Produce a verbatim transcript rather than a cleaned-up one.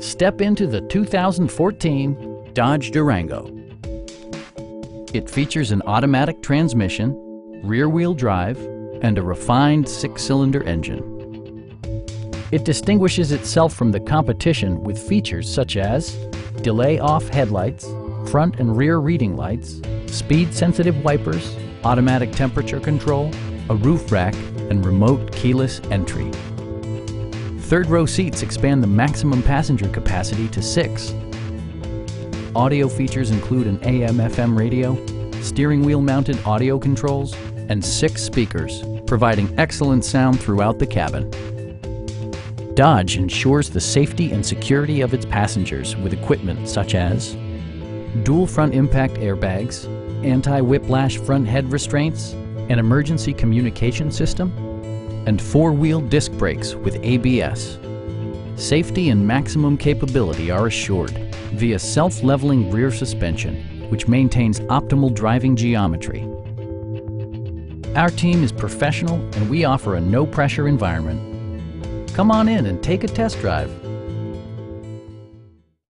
Step into the two thousand fourteen Dodge Durango. It features an automatic transmission, rear-wheel drive, and a refined six-cylinder engine. It distinguishes itself from the competition with features such as delay-off headlights, front and rear reading lights, speed-sensitive wipers, automatic temperature control, a roof rack, and remote keyless entry. Third-row seats expand the maximum passenger capacity to six. Audio features include an A M F M radio, steering wheel-mounted audio controls, and six speakers, providing excellent sound throughout the cabin. Dodge ensures the safety and security of its passengers with equipment such as dual front impact airbags, anti-whiplash front head restraints, an emergency communication system, and four-wheel disc brakes with A B S. Safety and maximum capability are assured via self-leveling rear suspension, which maintains optimal driving geometry. Our team is professional and we offer a no-pressure environment. Come on in and take a test drive.